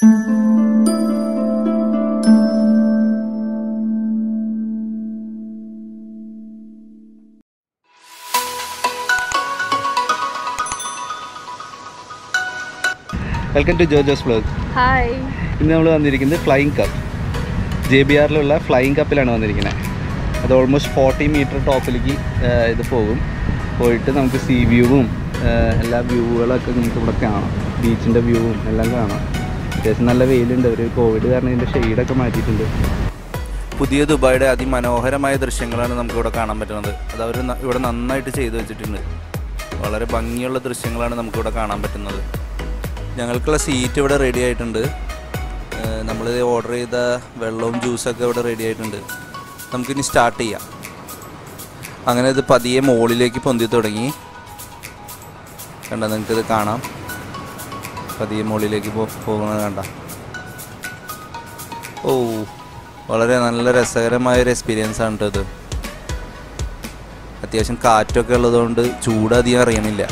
Welcome to George's Vlog. Hi. Today we are going to Flying Cup. JBR is Flying Cup. It's almost 40 meter top. We have sea view. Beach and the view. There's a lot of veil in the COVID. There's a shade of the Pudia Dubai, Adi Manohara, Maither Shangaran, and Kudakana. That's what I'm going to say. All the Bangalore Shangaran and Kudakana. ഞങ്ങൾക്കുള്ള seat ഇവിടെ ready ആയിട്ടുണ്ട് നമ്മൾ order ചെയ്ത വെള്ളവും juice ഒക്കെ ഇവിടെ ready ആയിട്ടുണ്ട് നമുക്ക് ഇനി സ്റ്റാർട്ട് ചെയ്യാം അങ്ങനെ ഇത് പതിയെ മോളിലേക്ക് പൊന്തി തുടങ്ങി കണ്ടോ നിങ്ങൾക്ക് ഇത് കാണാം പതിയെ മോളിലേക്ക് പോകുന്നത് കണ്ടോ ഓ വളരെ നല്ല രസകരമായ ഒരു എക്സ്പീരിയൻസ് ആണ് ഇത് അത്യാവശ്യം കാറ്റൊക്കെ ഉള്ളതുകൊണ്ട് ചൂട് അധികം അറിയണില്ല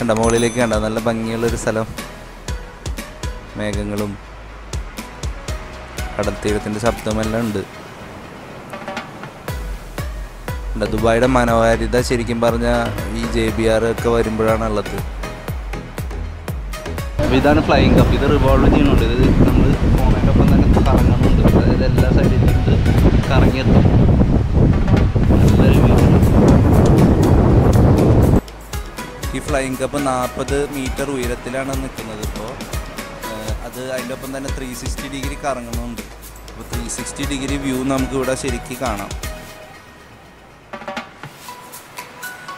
കണ്ടോ മോളിലേക്ക് കണ്ടോ നല്ല ഭംഗിയുള്ള ഒരു സ്ഥലം മേഘങ്ങളും കടൽത്തീരത്തിന്റെ ശബ്ദമെല്ലാം ഉണ്ട് കണ്ടോ ദുബായിയുടെ മനോഹാരിത ശരിക്കും പറഞ്ഞ ഈ JBR ഒക്കെ വരുമ്പോഴാണ് ഉള്ളത് ഇതാണ് ഫ്ലൈയിങ് കപ്പ് ഇത് റിവോൾവ് ചെയ്യുന്നുണ്ട് ഇത് നമ്മൾ ഫോണിനൊപ്പം തന്നെ കറങ്ങുന്നുണ്ട് അതായത് എല്ലാ സൈഡിലും കറങ്ങിയെത്തും ഈ ഫ്ലൈയിങ് കപ്പ് 40 മീറ്റർ ഉയരത്തിലാണ് നിൽക്കുന്നത് ഇപ്പോൾ അത് അതിനൊപ്പം തന്നെ 360 ഡിഗ്രി കറങ്ങുന്നുണ്ട് അപ്പോൾ 360 ഡിഗ്രി വ്യൂ നമുക്കിവിടെ ശരിക്കും കാണാം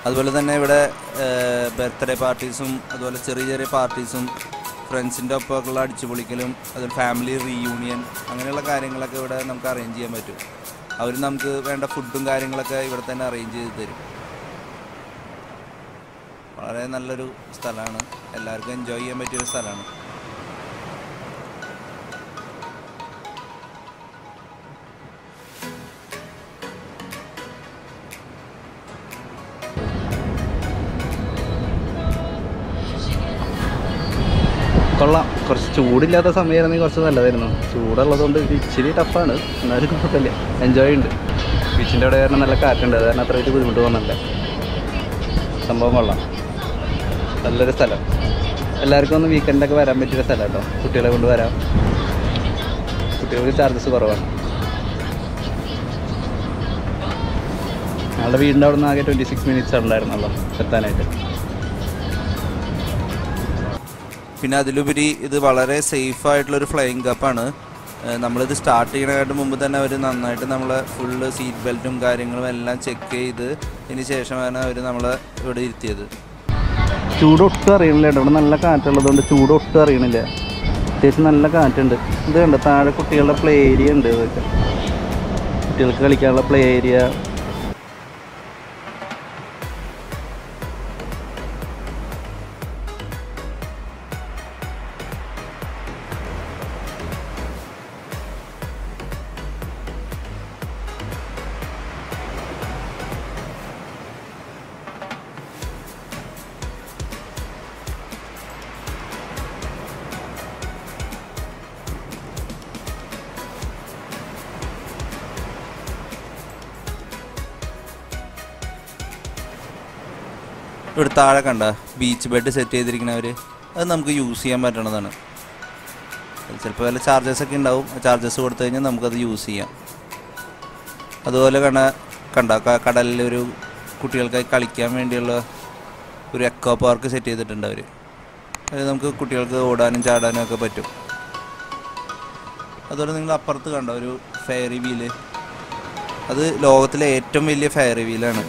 അതുപോലെ തന്നെ ഇവിടെ ബർത്ത്ഡേ പാർട്ടീസും അതുപോലെ ചെറിയ ചെറിയ പാർട്ടീസും ഫ്രണ്ട്സിൻ്റെ ഒപ്പമൊക്കെയുള്ള അടിച്ചുപൊളിക്കലും അതുപോലെ ഫാമിലി റീയൂണിയൻ അങ്ങനെയുള്ള കാര്യങ്ങളൊക്കെ ഇവിടെ നമുക്ക് അറേഞ്ച് ചെയ്യാൻ പറ്റും അവർ നമുക്ക് വേണ്ട ഫുഡും കാര്യങ്ങളൊക്കെ ഇവിടെ തന്നെ അറേഞ്ച് ചെയ്ത് തരും വളരെ നല്ലൊരു സ്ഥലമാണ് എല്ലാവർക്കും എൻജോയ് ചെയ്യാൻ പറ്റിയ ഒരു സ്ഥലമാണ് കൊള്ളാം കുറച്ച് ചൂടില്ലാത്ത സമയമായിരുന്നെങ്കിൽ കുറച്ച് നല്ലതായിരുന്നു ചൂടുള്ളതുകൊണ്ട് ഇച്ചിരി ടഫാണ് എന്നാലും കുഴപ്പമില്ല എൻജോയ് ഉണ്ട് ബീച്ചിൻ്റെ അവിടെ കാരണം നല്ല കാറ്റുണ്ട് അത് കാരണം അത്ര വലിയ ബുദ്ധിമുട്ട് തോന്നില്ല സംഭവം കൊള്ളാം നല്ലൊരു സ്ഥലം എല്ലാവർക്കും ഒന്ന് വീക്കെൻഡൊക്കെ വരാൻ പറ്റിയൊരു സ്ഥലം കേട്ടോ കുട്ടികളെ കൊണ്ട് വരാം കുട്ടികൾക്ക് ചാർജസ് കുറവാണ് ഞങ്ങളുടെ വീടിൻ്റെ അവിടെ നിന്ന് ആകെ 26 minutes ഉണ്ടായിരുന്നല്ലോ എത്താനായിട്ട് പിന്നെ അതിലുപരി ഇത് വളരെ സേഫായിട്ടുള്ളൊരു ഫ്ലൈയിങ് കപ്പാണ് നമ്മളിത് സ്റ്റാർട്ട് ചെയ്യണതിന് മുമ്പ് തന്നെ അവർ നന്നായിട്ട് നമ്മളെ ഫുള്ള് സീറ്റ് ബെൽറ്റും കാര്യങ്ങളും എല്ലാം ചെക്ക് ചെയ്ത് ഇതിന് ശേഷമാണ് അവർ നമ്മളെ ഇവിടെ ഇരുത്തിയത് ചൂടൊട്ടും അറിയണില്ല ഇവിടെ നല്ല കാറ്റുള്ളതുകൊണ്ട് ചൂടൊട്ടും അറിയണില്ല അത്യാവശ്യം നല്ല കാറ്റുണ്ട് ഇത് കണ്ടോ താഴെ കുട്ടികളുടെ പ്ലേ ഏരിയ ഉണ്ട് ഇതൊക്കെ കുട്ടികൾക്ക് കളിക്കാനുള്ള പ്ലേ ഏരിയ ഇവിടെ താഴെ കണ്ട ബീച്ച് ബെഡ് സെറ്റ് ചെയ്തിരിക്കുന്നവർ അത് നമുക്ക് യൂസ് ചെയ്യാൻ പറ്റണതാണ് ചിലപ്പോൾ വല്ല ചാർജസൊക്കെ ഉണ്ടാവും ചാർജസ് കൊടുത്തു കഴിഞ്ഞാൽ നമുക്കത് യൂസ് ചെയ്യാം അതുപോലെ കണ്ട കടലിലൊരു കുട്ടികൾക്കായി കളിക്കാൻ വേണ്ടിയുള്ള ഒരു എക്കോ പാർക്ക് സെറ്റ് ചെയ്തിട്ടുണ്ട് അവർ അത് നമുക്ക് കുട്ടികൾക്ക് ഓടാനും ചാടാനും ഒക്കെ പറ്റും അതുപോലെ നിങ്ങൾ അപ്പുറത്ത് കണ്ട ഒരു ഫെയറി വീല് അത് ലോകത്തിലെ ഏറ്റവും വലിയ ഫെയറി വീലാണ്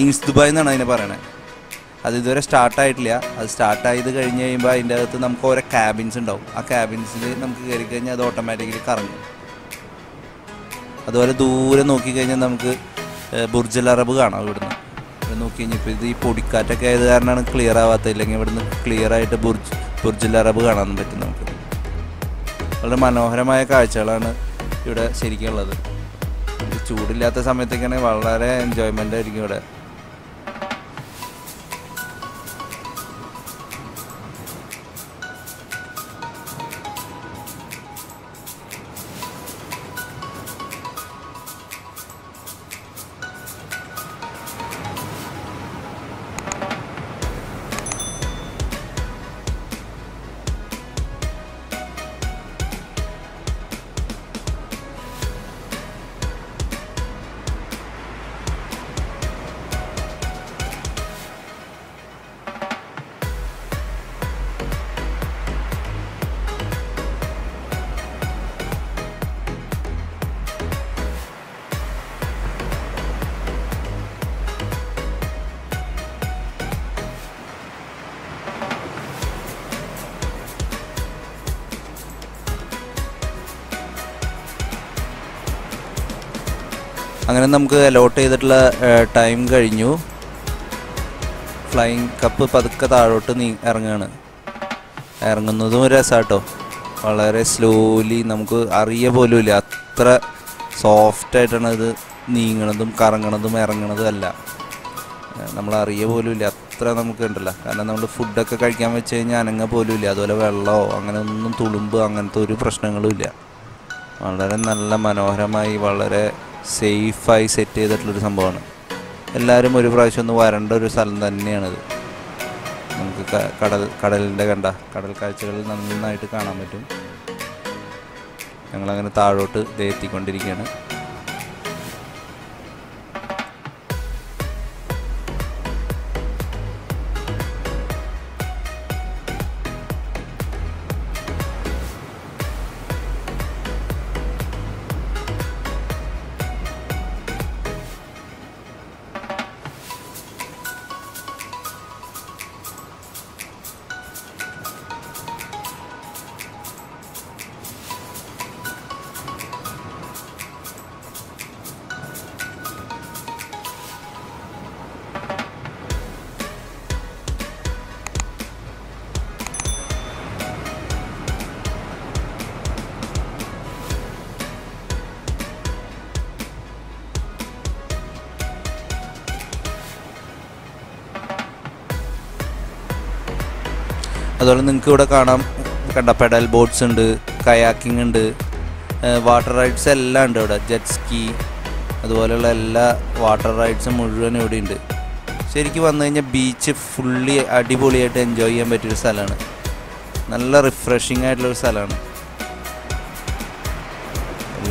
ഈങ്സ് ദുബായ് എന്നാണ് അതിനെ പറയണത് അത് ഇതുവരെ സ്റ്റാർട്ടായിട്ടില്ല അത് സ്റ്റാർട്ടായത് കഴിഞ്ഞ് കഴിയുമ്പോൾ അതിൻ്റെ അകത്ത് നമുക്ക് ഓരോ ക്യാബിൻസ് ഉണ്ടാവും ആ ക്യാബിൻസിൽ നമുക്ക് കയറി കഴിഞ്ഞാൽ അത് ഓട്ടോമാറ്റിക്കലി കറങ്ങും അതുപോലെ ദൂരെ നോക്കിക്കഴിഞ്ഞാൽ നമുക്ക് ബുർജ് അൽ അറബ് കാണാം ഇവിടുന്ന് ഇവിടെ നോക്കി കഴിഞ്ഞാൽ ഇപ്പോൾ ഇത് ഈ പൊടിക്കാറ്റൊക്കെ ആയത് കാരണമാണ് ക്ലിയർ ആവാത്തത് ഇല്ലെങ്കിൽ ഇവിടുന്ന് ക്ലിയറായിട്ട് ബുർജ് അൽ അറബ് കാണാൻ പറ്റും നമുക്ക് വളരെ മനോഹരമായ കാഴ്ചകളാണ് ഇവിടെ ശരിക്കും ഉള്ളത് ചൂടില്ലാത്ത സമയത്തൊക്കെയാണെങ്കിൽ വളരെ എൻജോയ്മെൻ്റ് ആയിരിക്കും ഇവിടെ അങ്ങനെ നമുക്ക് അലോട്ട് ചെയ്തിട്ടുള്ള ടൈം കഴിഞ്ഞു. ഫ്ലൈയിങ് കപ്പ് പതുക്കെ താഴോട്ട് ഇറങ്ങുകയാണ്. ഇറങ്ങുന്നതും ഒരു രസമാട്ടോ. വളരെ സ്ലോലി, നമുക്ക് അറിയ പോലും ഇല്ല, അത്ര സോഫ്റ്റായിട്ടാണ് ഇത് നീങ്ങണതും കറങ്ങണതും ഇറങ്ങണതും അല്ല, നമ്മളറിയ പോലും ഇല്ല, അത്ര നമുക്ക് ഉണ്ടല്ല. കാരണം നമ്മൾ ഫുഡൊക്കെ കഴിക്കാൻ വെച്ച് കഴിഞ്ഞാൽ അനങ്ങ പോലും ഇല്ല, അതുപോലെ വെള്ളമോ അങ്ങനെ ഒന്നും തുളുമ്പ് അങ്ങനത്തെ ഒരു പ്രശ്നങ്ങളും ഇല്ല. വളരെ നല്ല മനോഹരമായി വളരെ സേഫായി സെറ്റ് ചെയ്തിട്ടുള്ളൊരു സംഭവമാണ്. എല്ലാവരും ഒരു പ്രാവശ്യം ഒന്ന് വരേണ്ട ഒരു സ്ഥലം തന്നെയാണിത്. നമുക്ക് കടലിൻ്റെ കടൽ കാഴ്ചകൾ നന്നായിട്ട് കാണാൻ പറ്റും. ഞങ്ങളങ്ങനെ താഴോട്ട് എത്തിക്കൊണ്ടിരിക്കുകയാണ്. അതുപോലെ നിങ്ങൾക്ക് ഇവിടെ കാണാം, കണ്ട പെഡൽ ബോട്ട്സ് ഉണ്ട്, കയാക്കിംഗ് ഉണ്ട്, വാട്ടർ റൈഡ്സ് എല്ലാം ഉണ്ട് ഇവിടെ. ജെറ്റ് സ്കീ അതുപോലെയുള്ള എല്ലാ വാട്ടർ റൈഡ്സും മുഴുവൻ ഇവിടെ ഉണ്ട്. ശരിക്കും വന്നു കഴിഞ്ഞാൽ ബീച്ച് ഫുള്ളി അടിപൊളിയായിട്ട് എൻജോയ് ചെയ്യാൻ പറ്റിയൊരു സ്ഥലമാണ്. നല്ല റിഫ്രഷിംഗ് ആയിട്ടുള്ളൊരു സ്ഥലമാണ്.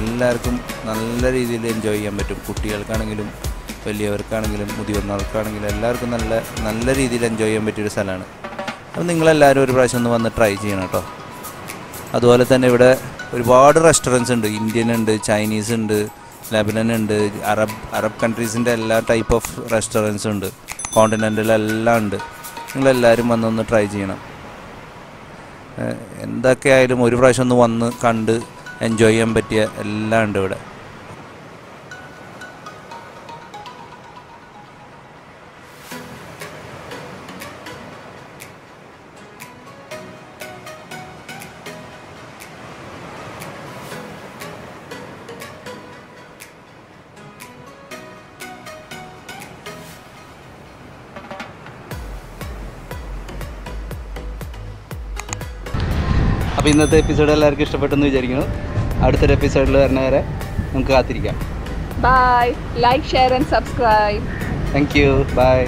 എല്ലാവർക്കും നല്ല രീതിയിൽ എൻജോയ് ചെയ്യാൻ പറ്റും. കുട്ടികൾക്കാണെങ്കിലും വലിയവർക്കാണെങ്കിലും മുതിർന്നവർക്കാണെങ്കിലും എല്ലാവർക്കും നല്ല നല്ല രീതിയിൽ എൻജോയ് ചെയ്യാൻ പറ്റിയൊരു സ്ഥലമാണ്. അപ്പം നിങ്ങളെല്ലാവരും ഒരു പ്രാവശ്യം ഒന്ന് വന്ന് ട്രൈ ചെയ്യണം കേട്ടോ. അതുപോലെ തന്നെ ഇവിടെ ഒരുപാട് റെസ്റ്റോറൻറ്റ്സ് ഉണ്ട്. ഇന്ത്യൻ ഉണ്ട്, ചൈനീസ് ഉണ്ട്, ലെബനൻ ഉണ്ട്, അറബ് കൺട്രീസിൻ്റെ എല്ലാ ടൈപ്പ് ഓഫ് റെസ്റ്റോറൻറ്റ്സും ഉണ്ട്, കോണ്ടിനെൻ്റിലെല്ലാം ഉണ്ട്. നിങ്ങളെല്ലാവരും വന്നൊന്ന് ട്രൈ ചെയ്യണം. എന്തൊക്കെയായാലും ഒരു പ്രാവശ്യം ഒന്ന് വന്ന് കണ്ട് എൻജോയ് ചെയ്യാൻ പറ്റിയ എല്ലാം ഉണ്ട് ഇവിടെ. അപ്പോൾ ഇന്നത്തെ എപ്പിസോഡ് എല്ലാവർക്കും ഇഷ്ടപ്പെട്ടെന്ന് വിചാരിക്കുന്നു. അടുത്തൊരു എപ്പിസോഡിൽ വരുന്നവരെ നമുക്ക് കാത്തിരിക്കാം. Bye. Like, share and subscribe. Thank you. By.